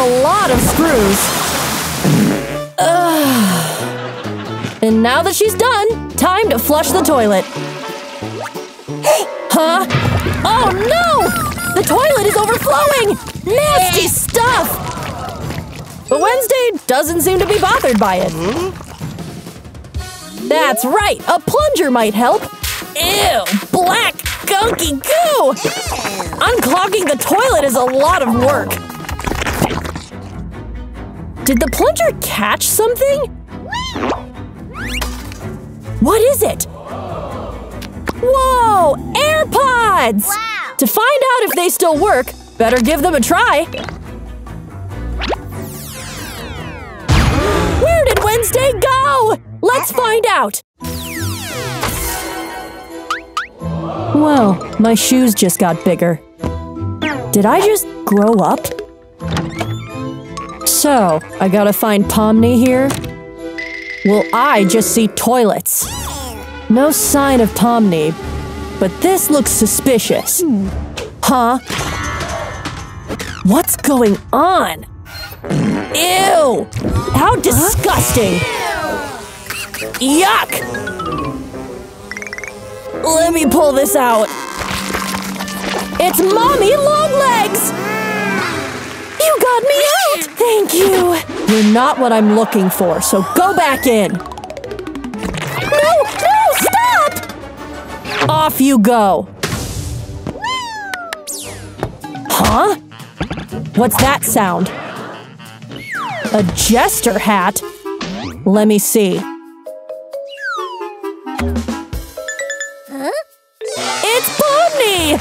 a lot of screws. And now that she's done, time to flush the toilet. Huh? Oh no! The toilet is overflowing! Nasty stuff! But Wednesday doesn't seem to be bothered by it. That's right, a plunger might help. Ew, black, gunky goo! Unclogging the toilet is a lot of work. Did the plunger catch something? What is it? Whoa! AirPods! Wow. To find out if they still work, better give them a try. Where did Wednesday go? Let's find out. Whoa, my shoes just got bigger. Did I just grow up? So, I gotta find Pomni here? Well, I just see toilets. No sign of Pomni, but this looks suspicious. Huh? What's going on? Ew! How disgusting! Yuck! Let me pull this out. It's Mommy Longlegs! You got me out! Thank you! You're not what I'm looking for, so go back in. No! Off you go! Huh? What's that sound? A jester hat? Let me see. Huh? It's Pomni!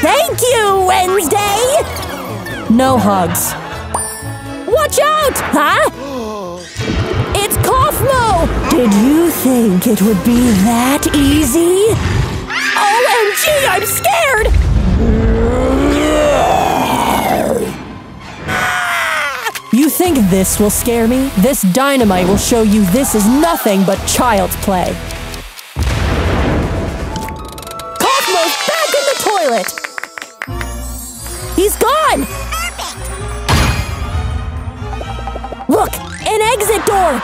Thank you, Wednesday! No hugs. Watch out! Huh? It's Kofmo! Did you think it would be that easy? OMG, I'm scared! You think this will scare me? This dynamite will show you this is nothing but child's play. Kofmo's back in the toilet! He's gone! Perfect. Look! An exit door!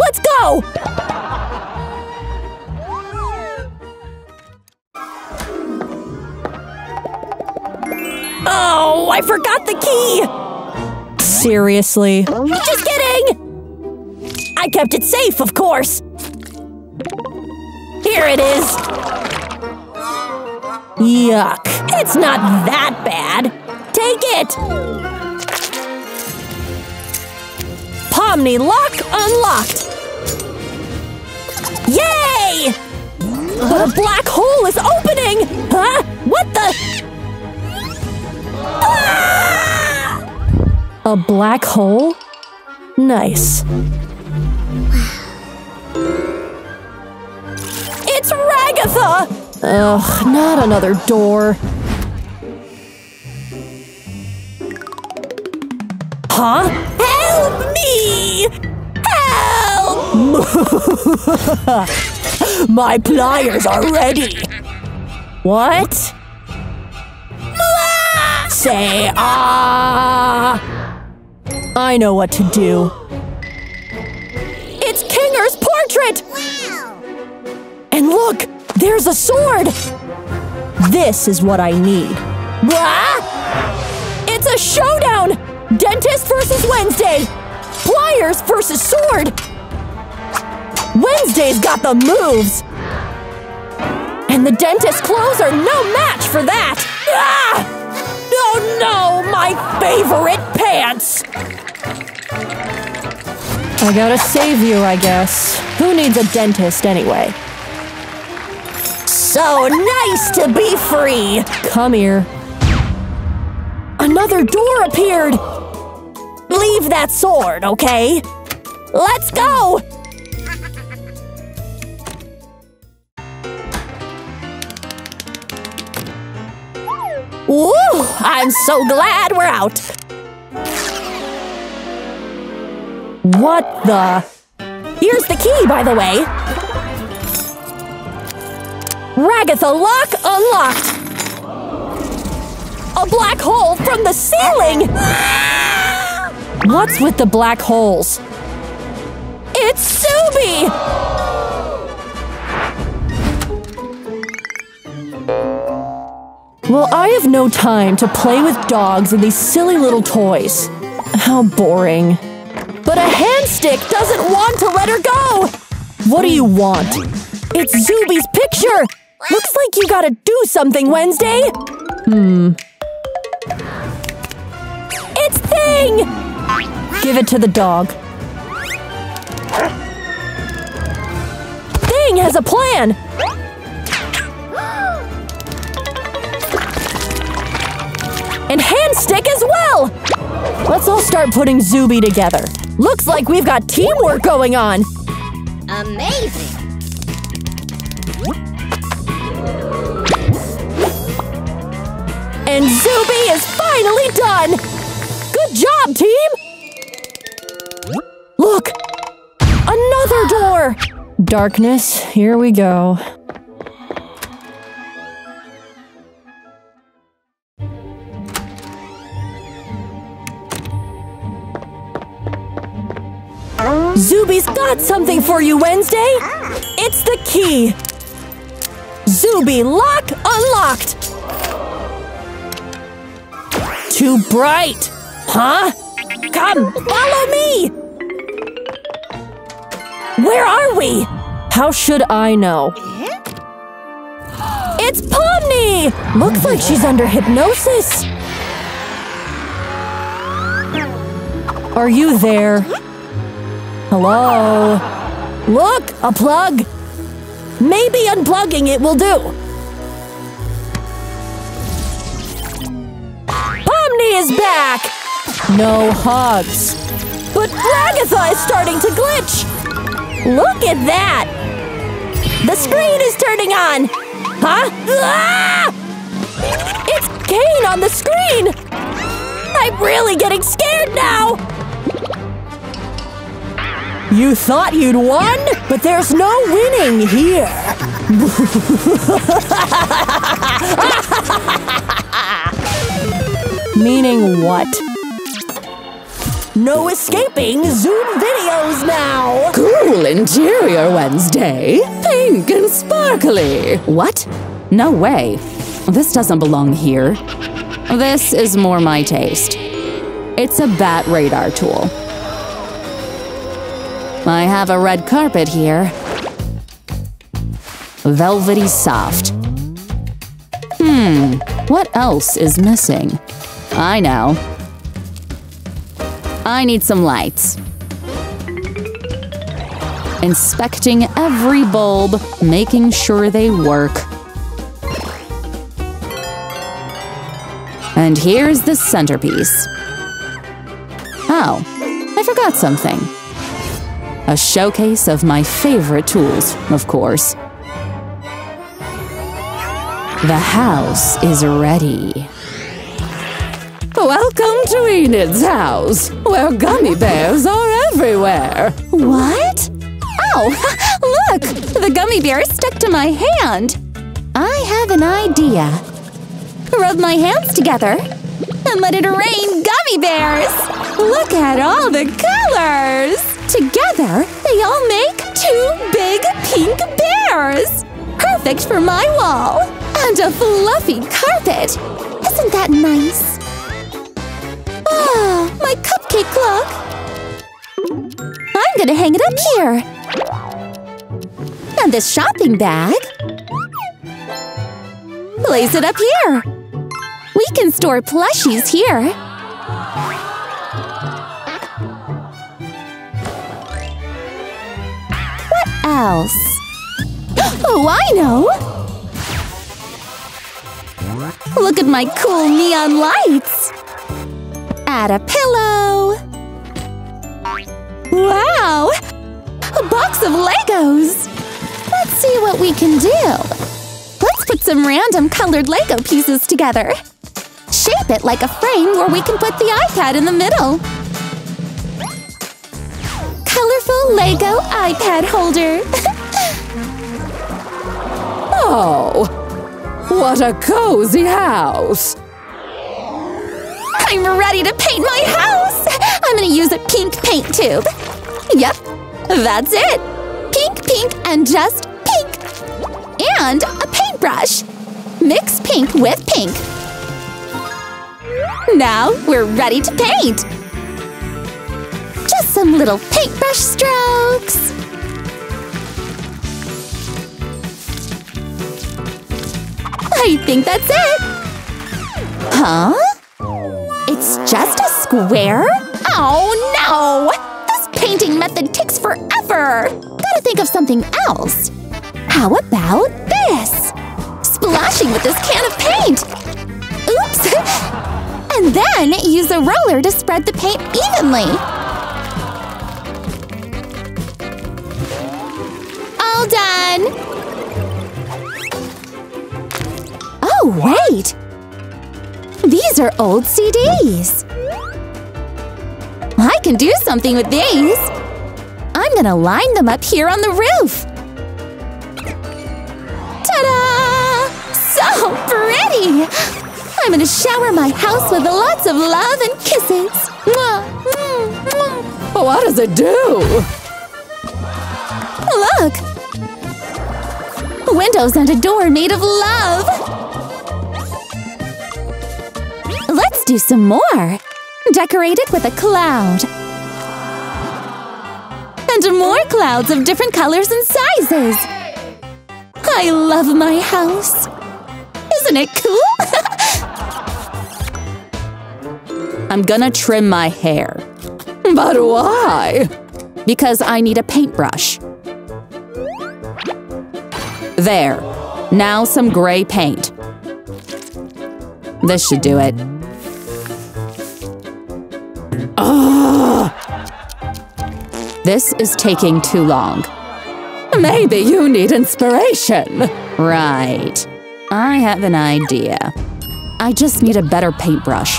Let's go! Oh, I forgot the key! Seriously? Just kidding! I kept it safe, of course! Here it is! Yuck! It's not that bad! Take it! Pomni lock unlocked! Yay! But a black hole is opening! Huh? What the? Ah! A black hole? Nice. It's Ragatha! Ugh, not another door. Huh? Help me! Help! My pliers are ready! What? Say ah! I know what to do. It's Kinger's portrait! Wow. And look! There's a sword! This is what I need. Ah! It's a showdown! Dentist versus Wednesday! Pliers versus sword! Wednesday's got the moves! And the dentist's clothes are no match for that! Ah! Oh no, my favorite pants! I gotta save you, I guess. Who needs a dentist anyway? So nice to be free! Come here. Another door appeared! Leave that sword, okay? Let's go! Woo! I'm so glad we're out! What the? Here's the key, by the way! Ragatha lock unlocked! a black hole from the ceiling! What's with the black holes? It's Zooble! Well, I have no time to play with dogs and these silly little toys. How boring. But a hand stick doesn't want to let her go! What do you want? It's Zooble's picture! Looks like you gotta do something, Wednesday! It's Thing! Give it to the dog. Thing has a plan! And hand stick as well! Let's all start putting Zooble together. Looks like we've got teamwork going on! Amazing! And Zooble is finally done! Good job, team! Look! Another door! Darkness, here we go. Zooble's got something for you, Wednesday! It's the key! Zooble lock unlocked! Too bright! Huh? Come, follow me! Where are we? How should I know? It's Pomni! Looks like she's under hypnosis! Are you there? Hello? Look, a plug! Maybe unplugging it will do! Pomni is back! No hugs. But Ragatha is starting to glitch! Look at that! The screen is turning on! Huh? Ah! It's Caine on the screen! I'm really getting scared now! You thought you'd won, but there's no winning here! Meaning what? No escaping Zoom videos now! Cool interior, Wednesday! Pink and sparkly! What? No way. This doesn't belong here. This is more my taste. It's a bat radar tool. I have a red carpet here. Velvety soft. What else is missing? I know. I need some lights. Inspecting every bulb, making sure they work. And here's the centerpiece. Oh, I forgot something. A showcase of my favorite tools, of course. The house is ready. Welcome to Enid's house, where gummy bears are everywhere. What? Oh, look! The gummy bear is stuck to my hand. I have an idea. Rub my hands together and let it rain gummy bears. Look at all the colors! Together, they all make two big pink bears! Perfect for my wall! And a fluffy carpet! Isn't that nice? Ah, my cupcake clock! I'm gonna hang it up here! And this shopping bag… Place it up here! We can store plushies here! Else. Oh, I know! Look at my cool neon lights! Add a pillow! Wow! A box of Legos! Let's see what we can do! Let's put some random colored Lego pieces together! Shape it like a frame where we can put the iPad in the middle! Colorful Lego iPad holder! Oh! What a cozy house! I'm ready to paint my house! I'm gonna use a pink paint tube. Yep, that's it. Pink, pink, and just pink. And a paintbrush. Mix pink with pink. Now we're ready to paint. Just some little paintbrush strokes. I think that's it. Huh? It's just a square? Oh no! This painting method takes forever. Gotta think of something else. How about this? Splashing with this can of paint. Oops. And then use a roller to spread the paint evenly. All done! Oh, wait! These are old CDs. I can do something with these. I'm gonna line them up here on the roof. Ta-da! So pretty! I'm gonna shower my house with lots of love and kisses. What does it do? Look! Windows and a door made of love! Let's do some more. Decorate it with a cloud. And more clouds of different colors and sizes. I love my house. Isn't it cool? I'm gonna trim my hair. But why? Because I need a paintbrush. There. Now some gray paint. This should do it. Ugh! This is taking too long. Maybe you need inspiration. Right. I have an idea. I just need a better paintbrush.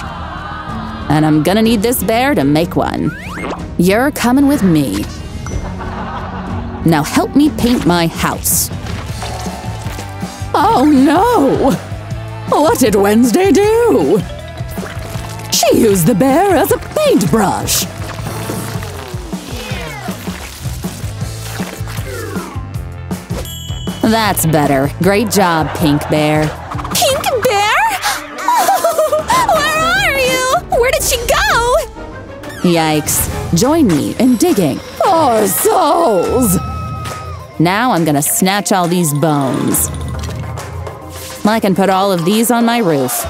And I'm gonna need this bear to make one. You're coming with me. Now help me paint my house. Oh no! What did Wednesday do? She used the bear as a paintbrush. That's better. Great job, Pink Bear. Pink Bear? Where did she go? Yikes. Join me in digging. Our souls! Now I'm gonna snatch all these bones. I can put all of these on my roof.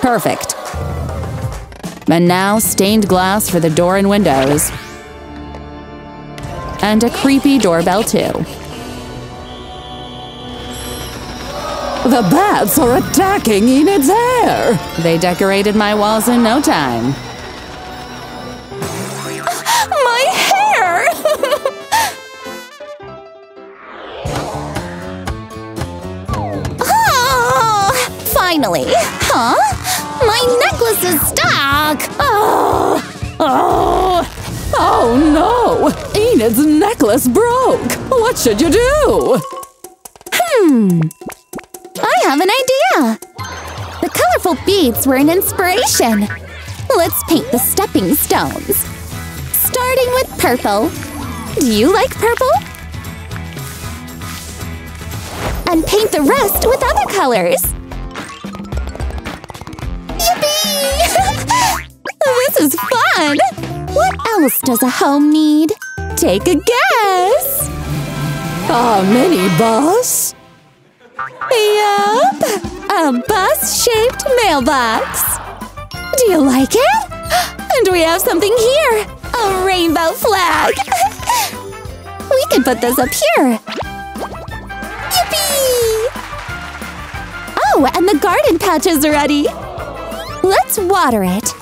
Perfect. And now stained glass for the door and windows. And a creepy doorbell, too. The bats are attacking Enid's hair! They decorated my walls in no time. My hair! Oh, finally! Huh? My necklace is stuck! Oh no! Enid's necklace broke! What should you do? I have an idea! The colorful beads were an inspiration! Let's paint the stepping stones. Starting with purple. Do you like purple? And paint the rest with other colors! Yippee! This is fun! What else does a home need? Take a guess! A mini-bus? Yup! A bus-shaped mailbox! Do you like it? And we have something here! A rainbow flag! We can put this up here! Yippee! Oh, and the garden patch is ready! Let's water it!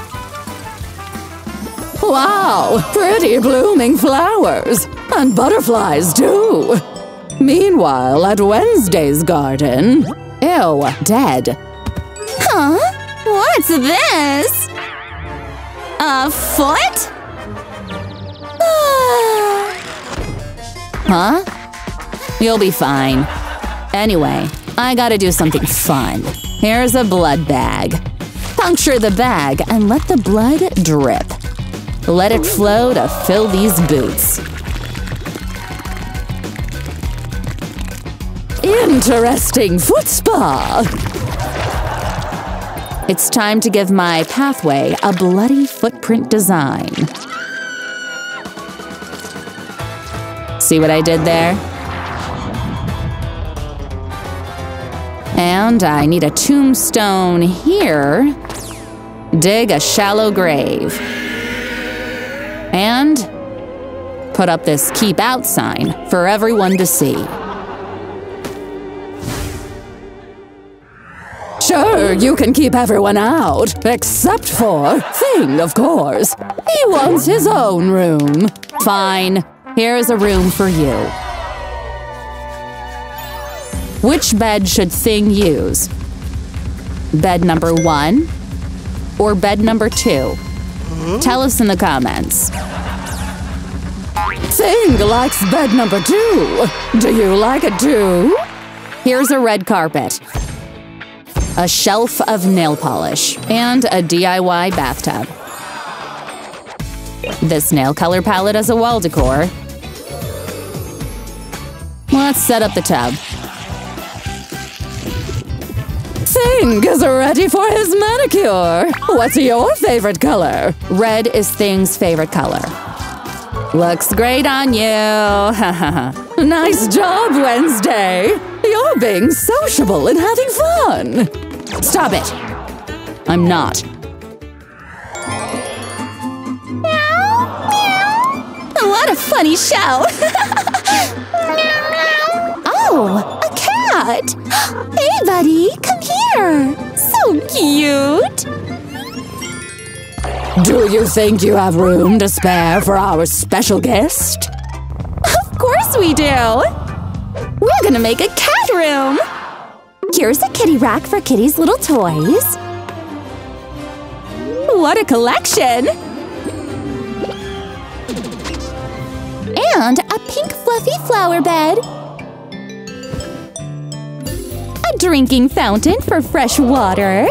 Wow! Pretty blooming flowers! And butterflies, too! Meanwhile, at Wednesday's garden… Ew, dead. Huh? What's this? A foot? Huh? You'll be fine. Anyway, I gotta do something fun. Here's a blood bag. Puncture the bag and let the blood drip. Let it flow to fill these boots. Interesting foot spa! It's time to give my pathway a bloody footprint design. See what I did there? And I need a tombstone here. Dig a shallow grave. And put up this keep out sign for everyone to see. Sure, you can keep everyone out, except for Thing, of course. He wants his own room. Fine, here's a room for you. Which bed should Thing use? Bed number 1 or bed number 2? Tell us in the comments. Thing likes bed number 2. Do you like it too? Here's a red carpet. A shelf of nail polish, and a DIY bathtub. This nail color palette as a wall decor. Let's set up the tub. Thing is ready for his manicure! What's your favorite color? Red is Thing's favorite color. Looks great on you! Nice job, Wednesday! You're being sociable and having fun! Stop it! I'm not. Meow, meow. What a funny show! Oh, a cat! Hey, buddy, come here! So cute! Do you think you have room to spare for our special guest? Of course we do! We're gonna make a cat room! Here's a kitty rack for kitty's little toys. What a collection! And a pink fluffy flower bed. A drinking fountain for fresh water.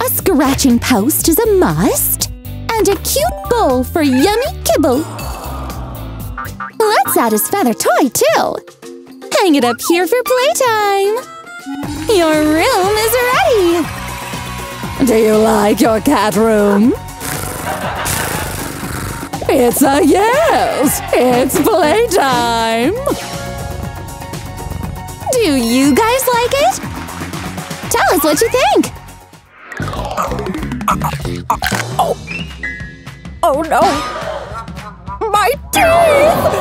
A scratching post is a must. And a cute bowl for yummy kibble. Let's add his feather toy, too! Hang it up here for playtime! Your room is ready! Do you like your cat room? It's a yes! It's playtime! Do you guys like it? Tell us what you think! Oh no! My teeth!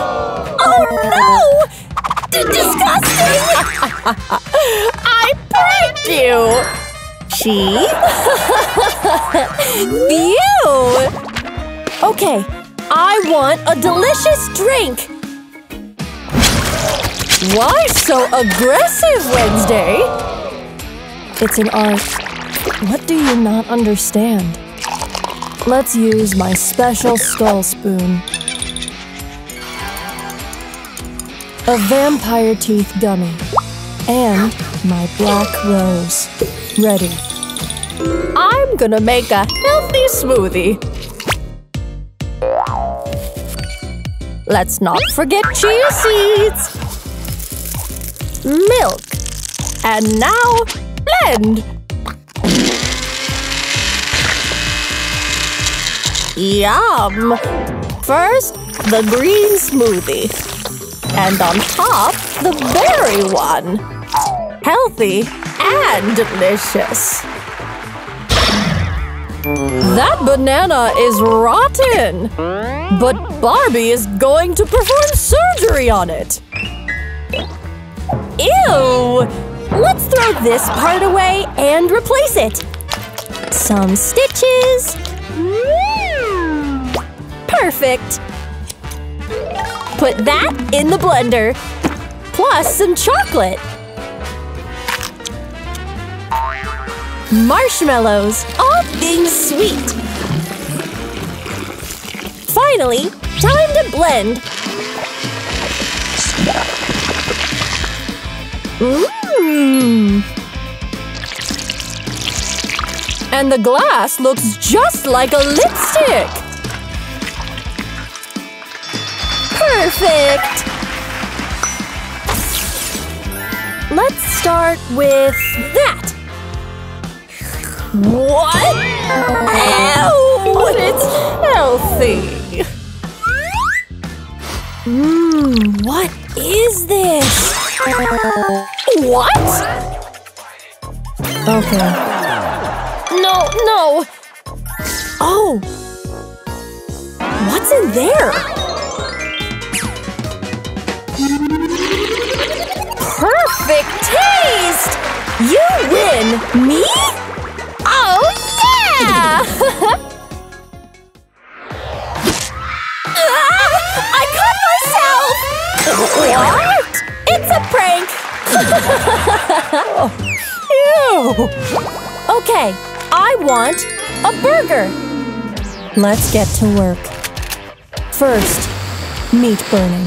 Oh no! Disgusting! I pranked you! She? You! Okay, I want a delicious drink! Why so aggressive, Wednesday? It's an art. What do you not understand? Let's use my special skull spoon. A vampire teeth gummy. And my black rose. Ready. I'm gonna make a healthy smoothie. Let's not forget chia seeds. Milk. And now, blend. Yum. First, the green smoothie. And on top, the berry one. Healthy and delicious. That banana is rotten. But Barbie is going to perform surgery on it. Ew! Let's throw this part away and replace it. Some stitches. Perfect. Put that in the blender. Plus some chocolate. Marshmallows, all things sweet. Finally, time to blend. Mmm. And the glass looks just like a lipstick! Perfect! Let's start with that! What? Ew! It's healthy! Mmm, what is this? What? Okay. No, no! Oh! What's in there? Perfect taste! You win! Me? Oh, yeah! I cut myself! What? It's a prank! Ew! Okay, I want a burger! Let's get to work. First, meat burning.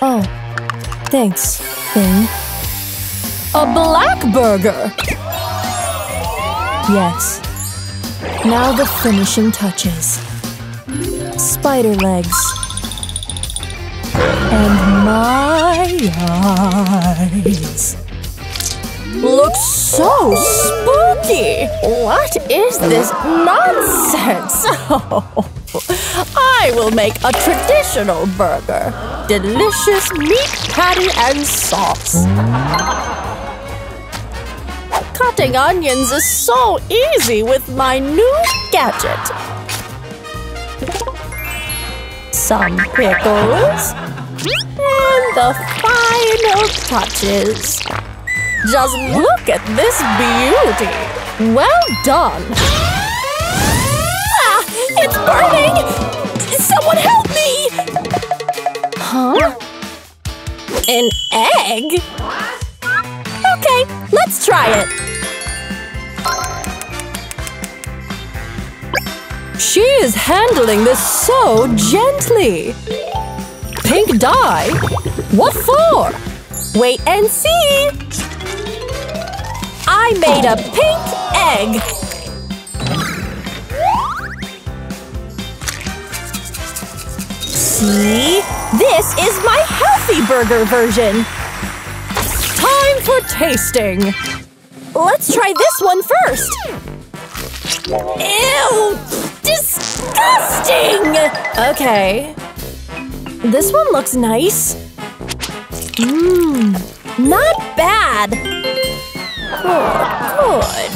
Oh, thanks, Thing. A black burger! Yes. Now the finishing touches. Spider legs. And my eyes. Looks so spooky! What is this nonsense? I will make a traditional burger. Delicious meat patty and sauce. Cutting onions is so easy with my new gadget. Some pickles. And the final touches. Just look at this beauty. Well done. Ah, it's burning! Someone help me! Huh? An egg? Okay, let's try it. She is handling this so gently. Pink dye? What for? Wait and see. I made a pink egg. See? This is my healthy burger version. Time for tasting! Let's try this one first! Ew! Disgusting! Okay. This one looks nice. Mmm. Not bad. Good, good.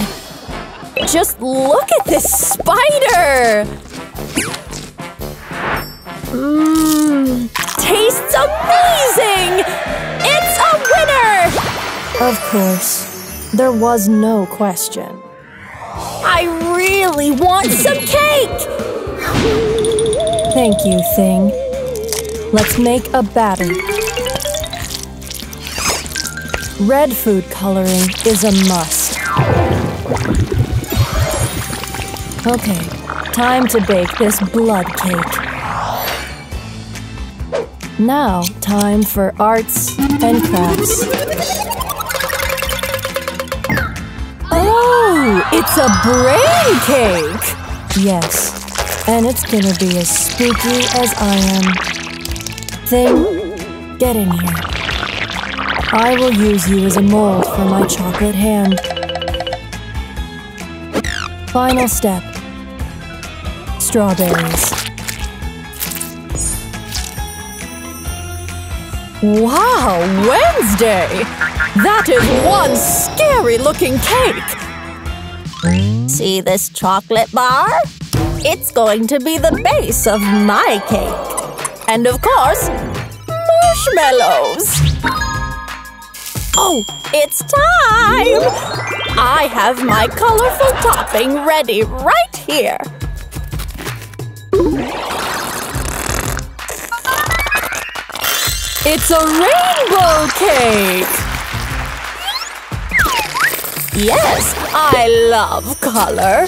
Just look at this spider! Mmm. Tastes amazing! It's a winner! Of course, there was no question. I really want some cake! Thank you, Thing. Let's make a batter. Red food coloring is a must. Okay, time to bake this blood cake. Now, time for arts and crafts. It's a brain cake! Yes, and it's gonna be as spooky as I am. Thing, get in here. I will use you as a mold for my chocolate hand. Final step. Strawberries. Wow, Wednesday! That is one scary-looking cake! See this chocolate bar? It's going to be the base of my cake. And of course, marshmallows! Oh, it's time! I have my colorful topping ready right here. It's a rainbow cake! Yes, I love color,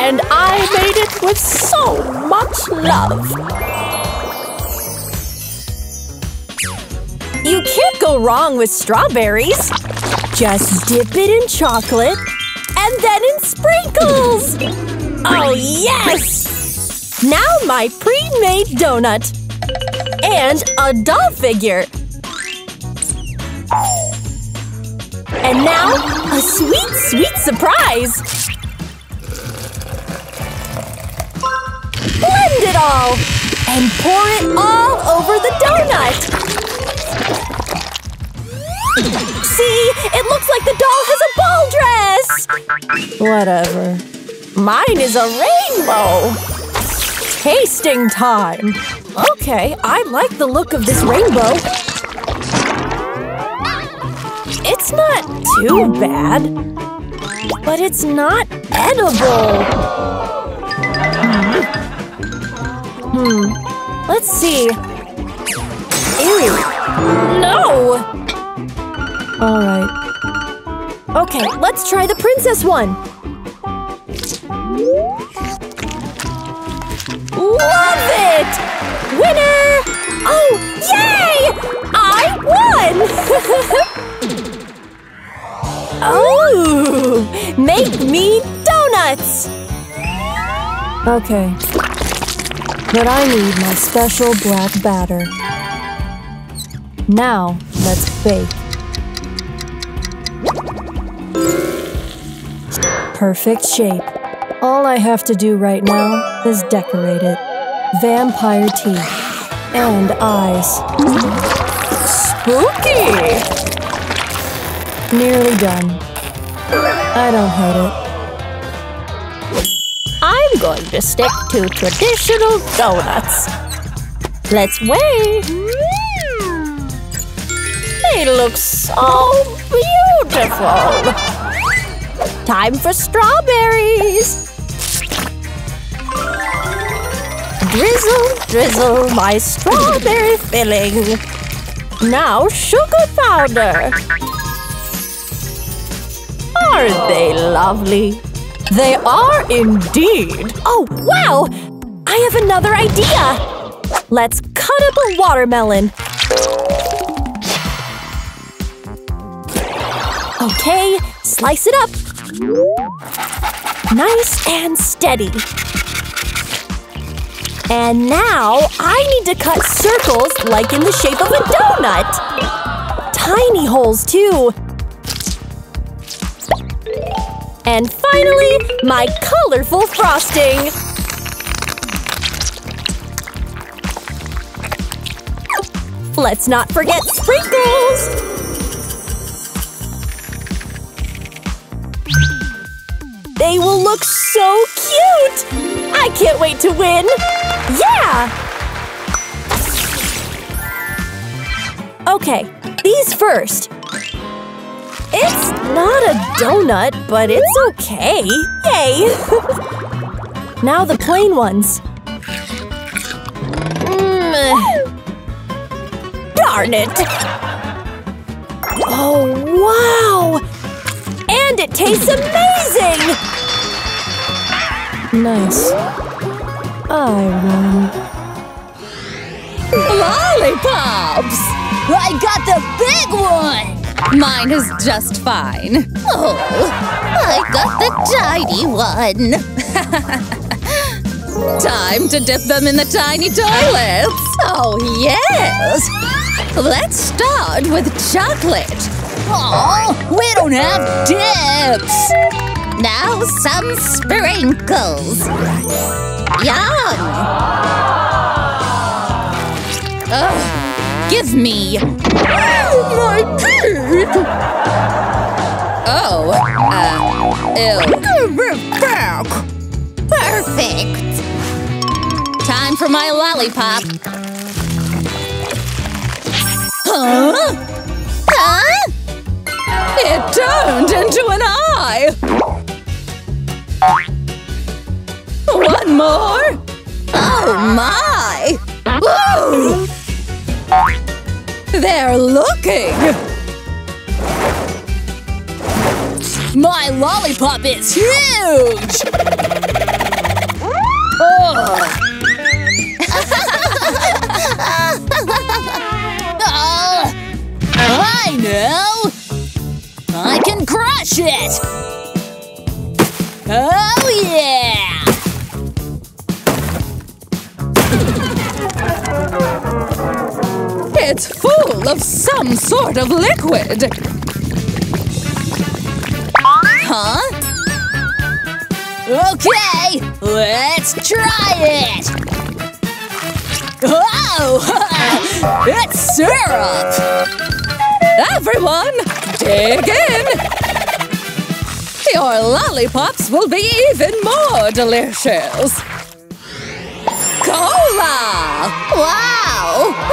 and I made it with so much love. You can't go wrong with strawberries. Just dip it in chocolate and then in sprinkles! Oh, yes! Now my pre-made donut! And a doll figure! And now, a sweet, sweet surprise! Blend it all! And pour it all over the donut! See? It looks like the doll has a ball dress! Whatever. Mine is a rainbow! Tasting time! Okay, I like the look of this rainbow. It's not too bad. But it's not edible. Let's see. Ew. No! Alright. Okay, let's try the princess one. Love it! Winner! Oh, yay! I won! Oh! Make me donuts! Okay. But I need my special black batter. Now, let's bake. Perfect shape. All I have to do right now is decorate it. Vampire teeth. And eyes. Spooky! Nearly done. I don't hate it. I'm going to stick to traditional donuts. Let's wait. They look so beautiful. Time for strawberries! Drizzle, drizzle my strawberry filling. Now sugar powder. Aren't they lovely? They are indeed. Oh, wow! I have another idea! Let's cut up a watermelon. Okay, slice it up. Nice and steady. And now I need to cut circles like in the shape of a donut. Tiny holes too. And finally, my colorful frosting. Let's not forget sprinkles. They will look so cute! I can't wait to win! Yeah! Okay, these first. It's not a donut, but it's okay. Yay! Now the plain ones. Darn it! Oh, wow! And it tastes amazing! Nice. I won. Lollipops! I got the big one! Mine is just fine. Oh, I got the tiny one. Time to dip them in the tiny toilets. Oh, yes! Let's start with chocolate. Aw, we don't have dips! Now some sprinkles! Yum! Ugh, give me… my teeth! Oh, ew. Give it back! Perfect! Time for my lollipop! Huh? Huh? It turned into an eye! One more? Oh my! Whoa! They're looking! My lollipop is huge! Oh. I know! I can crush it! Oh, yeah! It's full of some sort of liquid. Huh? Okay, let's try it. Oh, it's syrup. Everyone, dig in. Your lollipops will be even more delicious! Cola! Wow!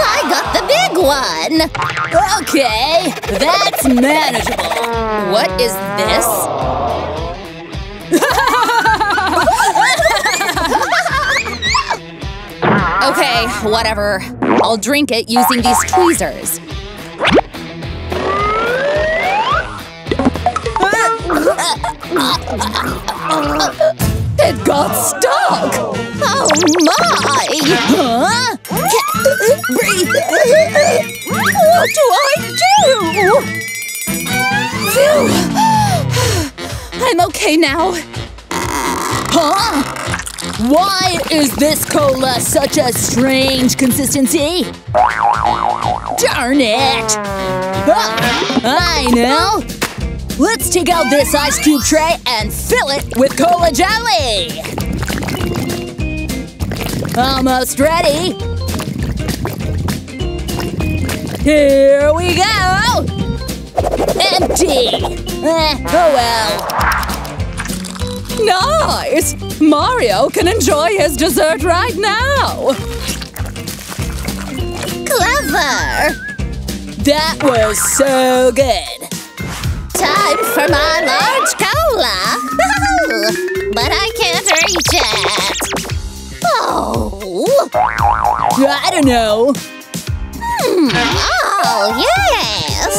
I got the big one! Okay, that's manageable! What is this? Okay, whatever. I'll drink it using these tweezers. It got stuck! Oh my! Huh? Can't breathe! What do I do? Phew! I'm okay now. Huh? Why is this cola such a strange consistency? Darn it! I know! Let's take out this ice cube tray and fill it with cola jelly! Almost ready! Here we go! Empty! Oh well. Nice! Mario can enjoy his dessert right now! Clever! That was so good! Time for my large cola! But I can't reach it! Oh! I don't know! Oh, yes!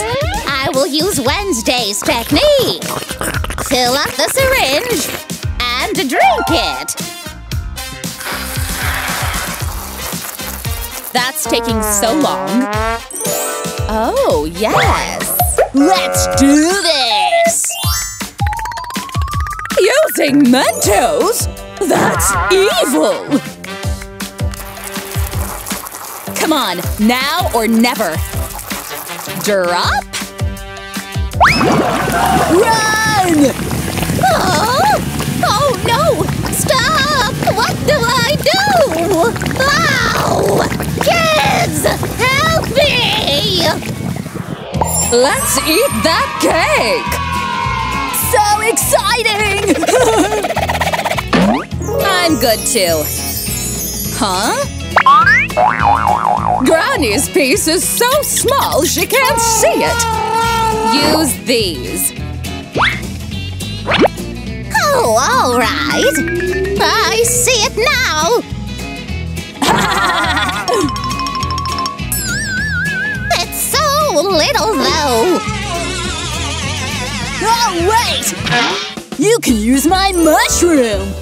I will use Wednesday's technique! Fill up the syringe and drink it! That's taking so long! Oh, yes! Let's do this! Using Mentos? That's evil! Come on, now or never! Drop? Run! Oh no! Stop! What do I do? Ow! Kids! Help me! Let's eat that cake! So exciting! I'm good too. Huh? Granny's piece is so small she can't see it! Use these. Oh, alright! I see it now! Little though. Oh wait! You can use my mushroom.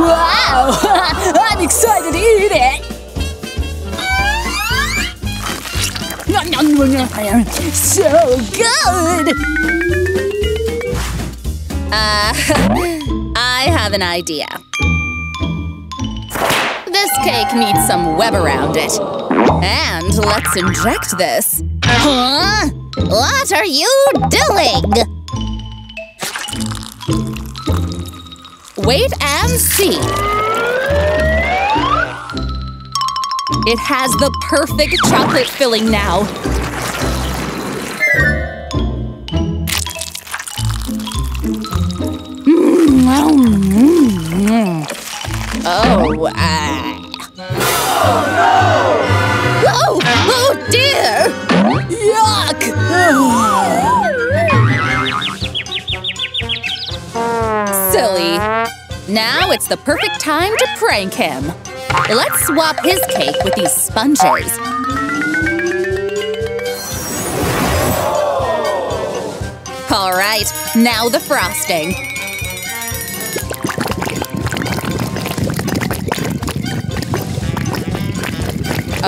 Wow! I'm excited to eat it. So good. I have an idea. This cake needs some web around it. And let's inject this. Huh? What are you doing? Wait and see. It has the perfect chocolate filling now. Oh, no! Oh, oh dear! Yuck! Silly. Now it's the perfect time to prank him. Let's swap his cake with these sponges. All right, now the frosting.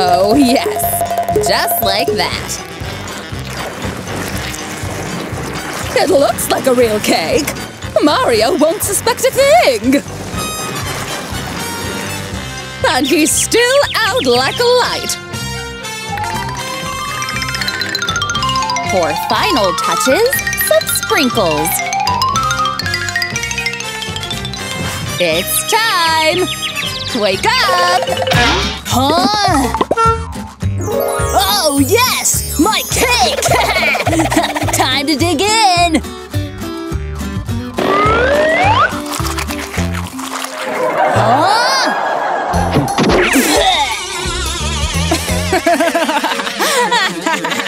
Oh, yes. Just like that. It looks like a real cake. Mario won't suspect a thing. And he's still out like a light. For final touches, some sprinkles. It's time! Wake up! Huh? Oh, yes! My cake! Time to dig in! Huh?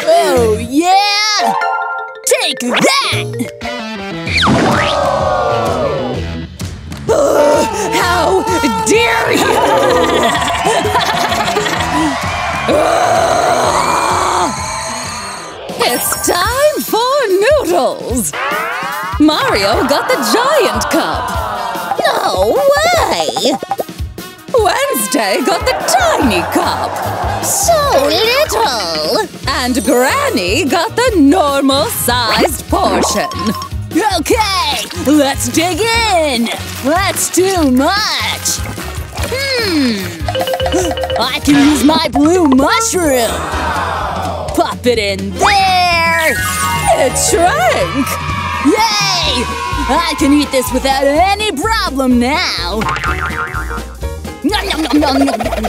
Oh, yeah! Take that! How dare you! It's time for noodles! Mario got the giant cup! No way! Wednesday got the tiny cup! So little! And Granny got the normal-sized portion! Okay! Let's dig in! That's too much! I can use my blue mushroom! Pop it in there! It shrank! Yay! I can eat this without any problem now! Nom, nom, nom, nom, nom, nom.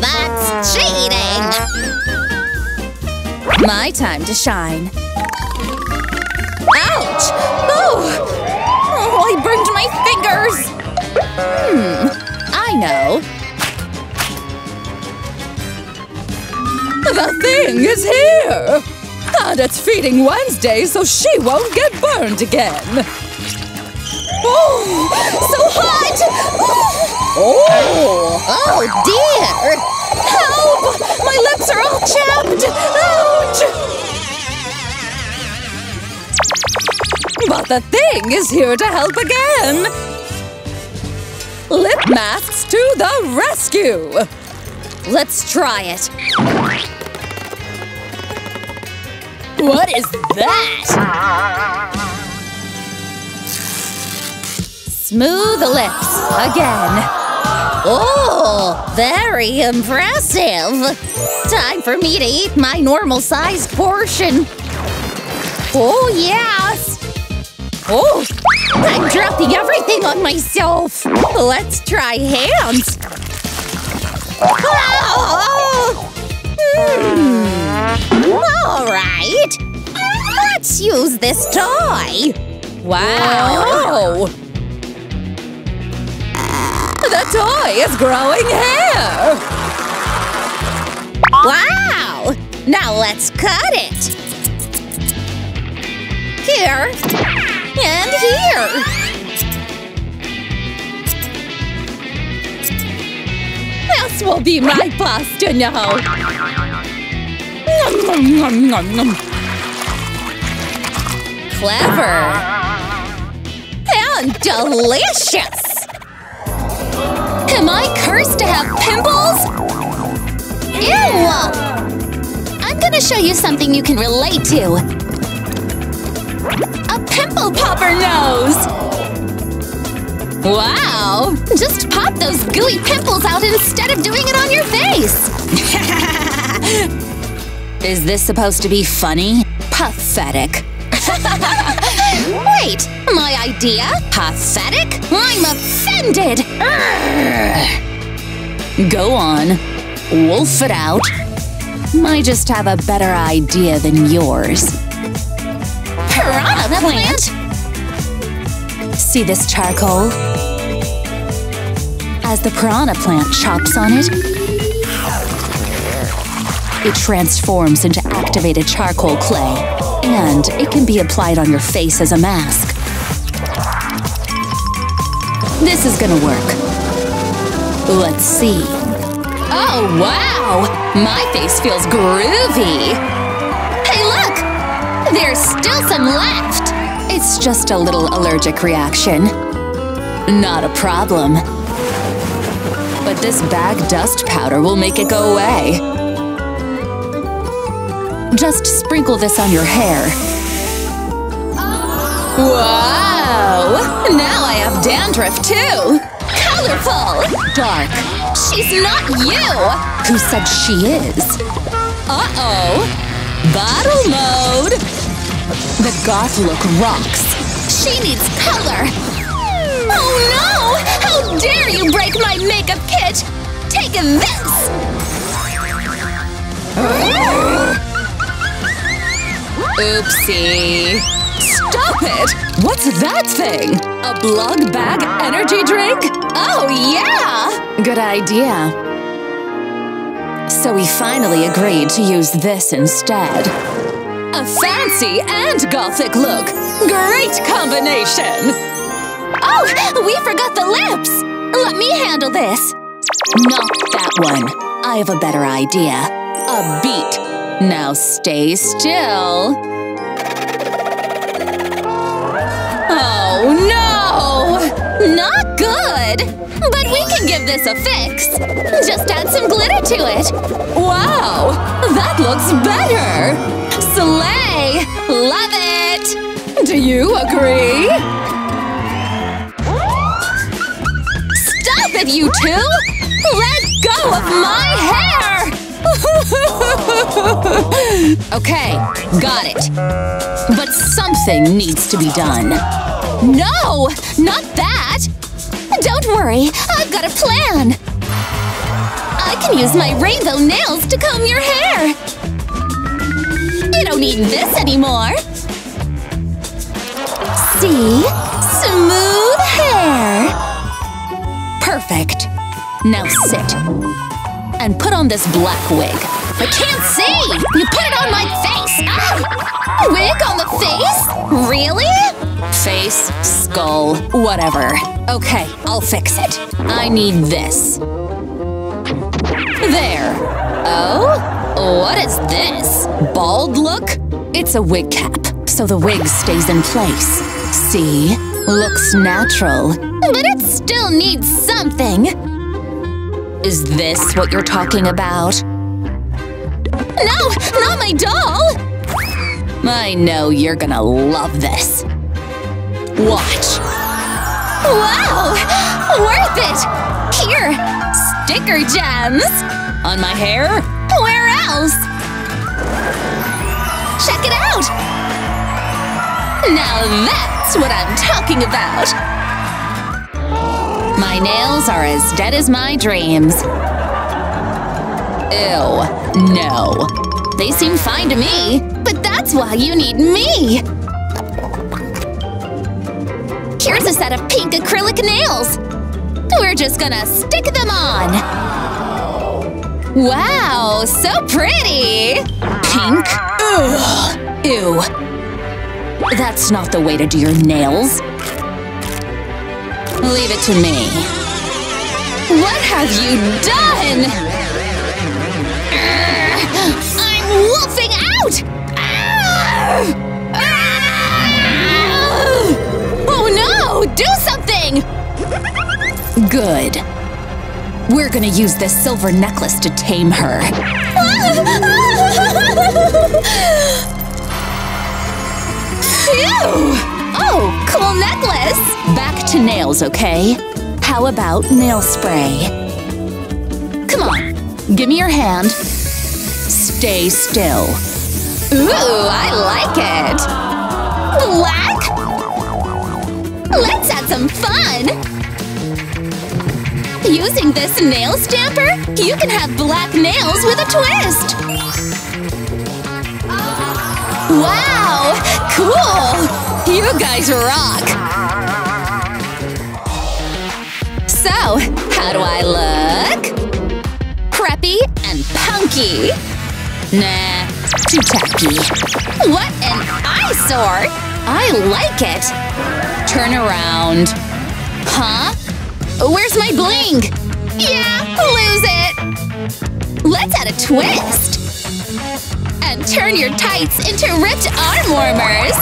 That's cheating! My time to shine. Ouch! Oh, I burned my fingers! I know. The thing is here! And it's feeding Wednesday so she won't get burned again. Oh, so hot! Oh, oh dear! Help! My lips are all chapped! Ouch! But the thing is here to help again! Lip masks to the rescue! Let's try it. What is that? Smooth lips again. Oh, very impressive. Time for me to eat my normal-sized portion. Oh, yes. Oh, I'm dropping everything on myself. Let's try hands. Oh. All right. Let's use this toy. Wow. The toy is growing hair! Wow! Now let's cut it! Here and here! This will be my pasta now! Nom, nom, nom, nom, nom. Clever! And delicious! Am I cursed to have pimples? Ew! I'm gonna show you something you can relate to. A pimple popper nose! Wow! Just pop those gooey pimples out instead of doing it on your face! Is this supposed to be funny? Pathetic. Wait! My idea? Pathetic? I'm offended! Urgh. Go on. Wolf it out. Might just have a better idea than yours. Piranha plant! See this charcoal? As the piranha plant chops on it, it transforms into activated charcoal clay. And it can be applied on your face as a mask. This is gonna work. Let's see. Oh, wow! My face feels groovy! Hey, look! There's still some left! It's just a little allergic reaction. Not a problem. But this bag dust powder will make it go away. Just sprinkle this on your hair. Wow! Now I have dandruff too! Colorful! Dark! She's not you! Who said she is? Uh-oh! Bottle mode! The goth look rocks! She needs color! Oh no! How dare you break my makeup kit! Take this! Oopsie! Stop it! What's that thing? A blog bag energy drink? Oh yeah! Good idea. So we finally agreed to use this instead. A fancy and gothic look! Great combination! Oh! We forgot the lips! Let me handle this! Not that one. I have a better idea. A beat. Now stay still. Oh no! Not good! But we can give this a fix. Just add some glitter to it. Wow! That looks better! Slay! Love it! Do you agree? Stop it, you two! Let go of my hair! Okay, got it. But something needs to be done. No! Not that! Don't worry, I've got a plan! I can use my rainbow nails to comb your hair! You don't need this anymore! See? Smooth hair! Perfect. Now sit. And put on this black wig. I can't see! You put it on my face! Ah! Wig on the face? Really? Face, skull, whatever. Okay, I'll fix it. I need this. There. Oh? What is this? Bald look? It's a wig cap, so the wig stays in place. See? Looks natural. But it still needs something. Is this what you're talking about? No! Not my doll! I know you're gonna love this. Watch. Wow! Worth it! Here! Sticker gems! On my hair? Where else? Check it out! Now that's what I'm talking about! My nails are as dead as my dreams. Ew. No. They seem fine to me, but that's why you need me! Here's a set of pink acrylic nails! We're just gonna stick them on! Wow, so pretty! Pink? Ugh. Ew. That's not the way to do your nails. Leave it to me. What have you done? I'm wolfing out! Oh no! Do something! Good. We're gonna use this silver necklace to tame her. Phew! Oh, cool necklace! Back to nails, okay? How about nail spray? Come on, give me your hand. Stay still. Ooh, I like it! Black? Let's add some fun! Using this nail stamper, you can have black nails with a twist! Wow! Cool! You guys rock! So, how do I look? Preppy and punky! Nah, too tacky. What an eyesore! I like it! Turn around. Huh? Where's my bling? Yeah, lose it! Let's add a twist! And turn your tights into ripped arm warmers!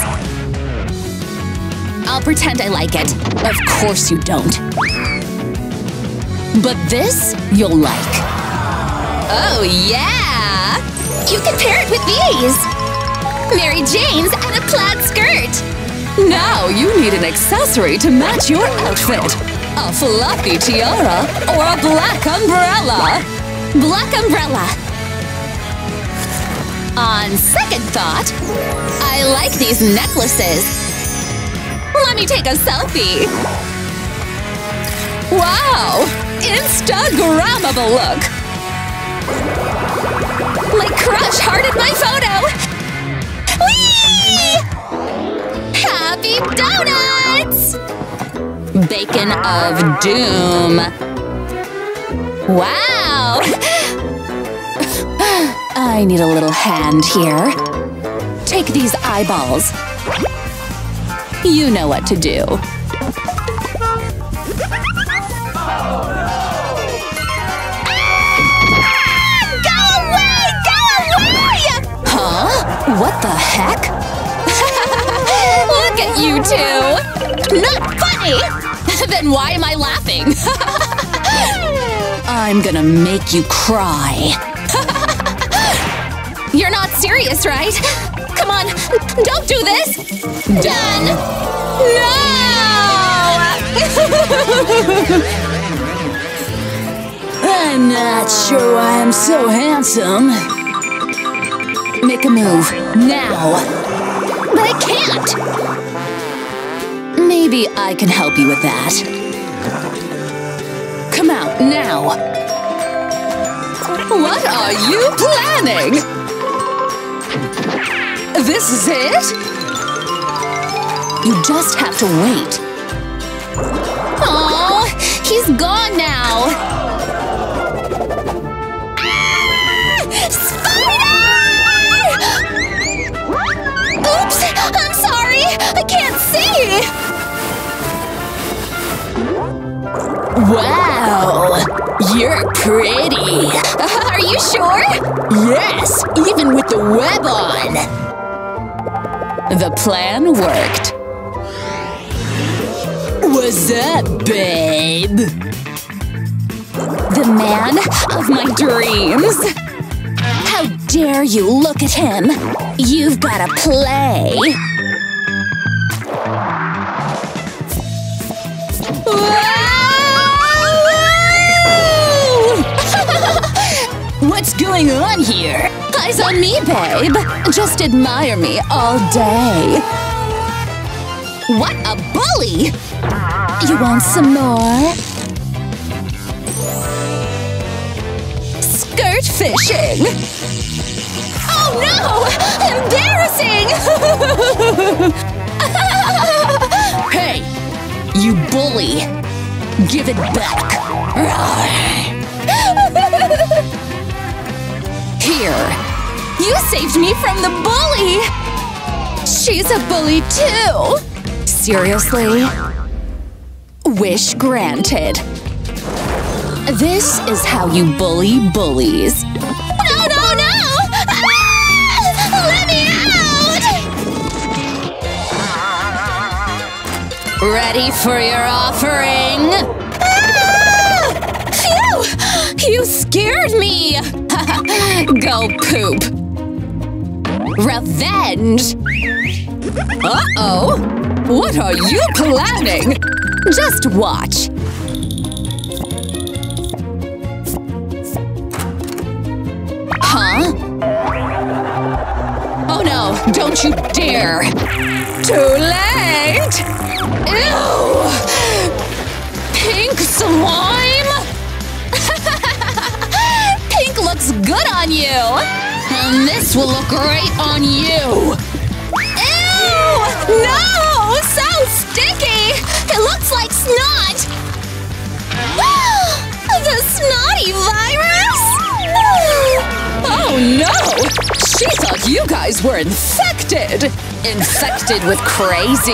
I'll pretend I like it. Of course you don't. But this you'll like. Oh yeah! You can pair it with these! Mary Jane's and a plaid skirt! Now you need an accessory to match your outfit. A fluffy tiara or a black umbrella. Black umbrella. On second thought, I like these necklaces. Let me take a selfie. Wow! Instagrammable look. Like crush hearted my photo. Happy donuts! Bacon of doom. Wow! I need a little hand here. Take these eyeballs. You know what to do. Ah! Go away! Go away! Huh? What the heck? Look at you two! Not funny! Then why am I laughing? I'm gonna make you cry. You're not serious, right? Come on, don't do this! Done! No! I'm not sure why I'm so handsome. Make a move, now! But I can't! Maybe I can help you with that. Come out now! What are you planning? This is it? You just have to wait. Aw, he's gone now! Ah! Spider! Oops! I'm sorry! I can't see! Wow! You're pretty! Are you sure? Yes! Even with the web on! The plan worked. What's up, babe? The man of my dreams! How dare you look at him! You've gotta play! What's going on here? Eyes on me, babe! Just admire me all day! What a bully! You want some more? Skirt fishing! Oh no! Embarrassing! Hey! You bully! Give it back! Here! You saved me from the bully! She's a bully too! Seriously? Wish granted. This is how you bully bullies. Ready for your offering? Ah! Phew! You scared me! Go poop! Revenge! Uh-oh! What are you planning? Just watch! Huh? Oh no! Don't you dare! Too late! Ew! Pink slime? Pink looks good on you! And this will look great on you! Ew! No! So sticky! It looks like snot! The snotty virus? Oh no! She thought you guys were infected! Infected with crazy!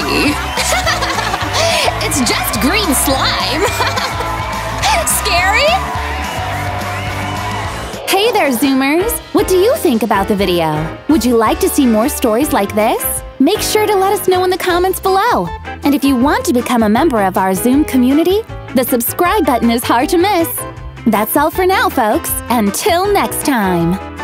It's just green slime! Scary? Hey there, Zoomers! What do you think about the video? Would you like to see more stories like this? Make sure to let us know in the comments below! And if you want to become a member of our Zoom community, the subscribe button is hard to miss! That's all for now, folks! Until next time!